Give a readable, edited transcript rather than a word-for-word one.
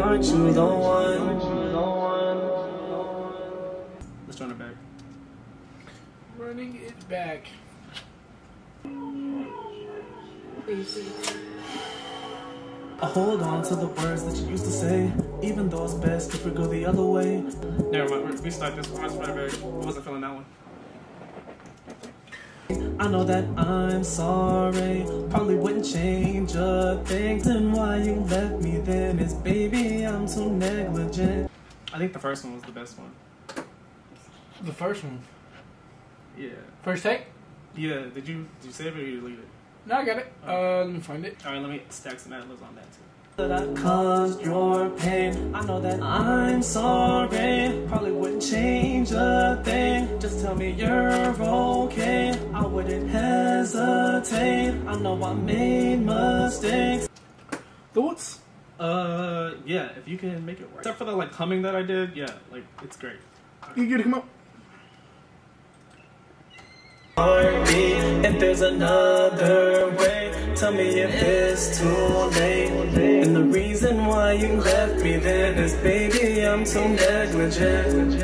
Why aren't you the one? Let's run it back. Running it back. I hold on to the words that you used to say, even though it's best if we go the other way. Never mind, we start this one. I wasn't feeling that one. I know that I'm sorry, probably wouldn't change a thing. Then why you left me then is, baby, I'm too negligent. I think the first one was the best one. The first one? Yeah. First take? Yeah, did you save it or you delete it? No, I got it. Let me find it. Alright, let me stack some ad-libs on that too. That I caused your pain. I know that I'm sorry. Probably wouldn't change a thing. Just tell me you're okay. I wouldn't hesitate. I know I made mistakes. Thoughts? Yeah, if you can make it work. Except for the like humming that I did, yeah, like it's great. You get it, come up. If there's another way, tell me if it's too late. And the reason why you left me then is, baby, I'm so negligent.